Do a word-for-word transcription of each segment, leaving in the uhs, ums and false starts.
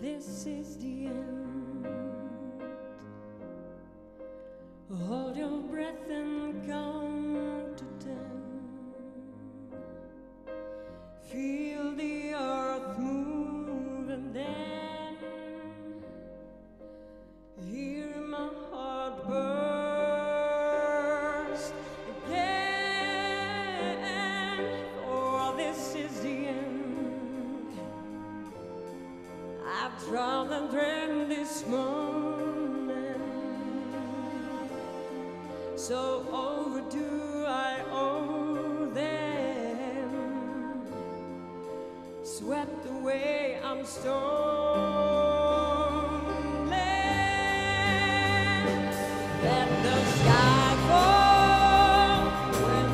This is the end. Hold your breath and count to ten. Feel the earth move and then hear my heart burst again. Oh, this is the end. I've traveled and dreamed this moment, so overdue I owe them. Swept away, I'm stolen. Let the sky fall. Let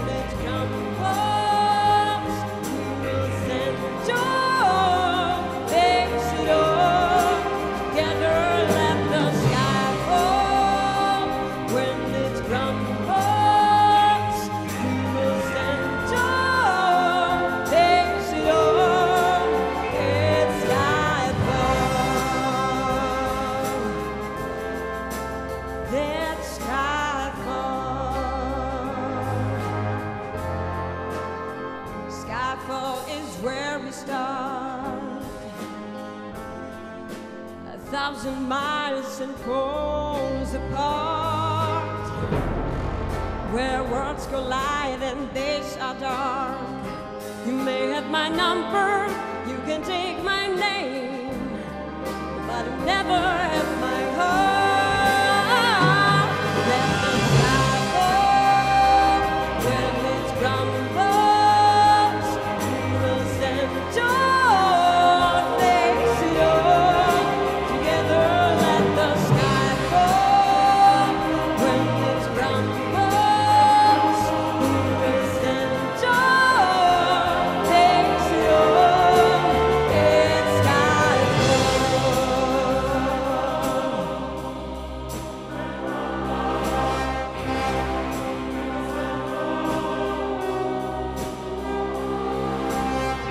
Skyfall. Skyfall is where we start. A thousand miles and poles apart, where worlds collide and days are dark. You may have my number, you can take my name, but I'll never have my heart.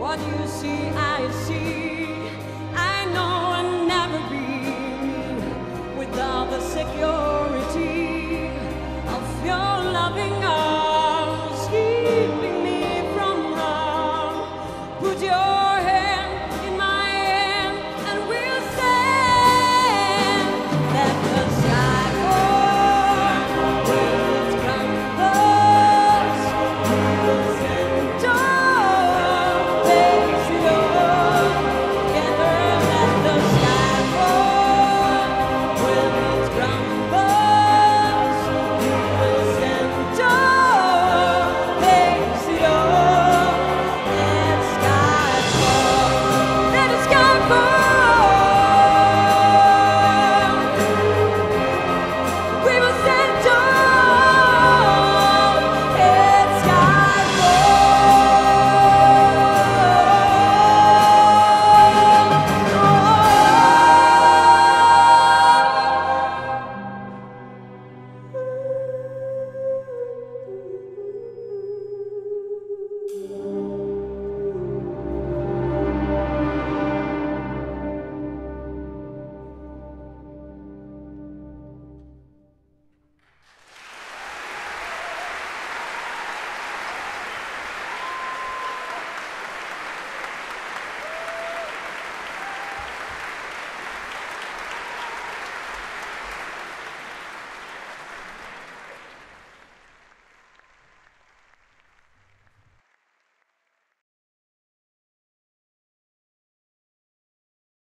What you see, I see. I know I'll never be without the secure.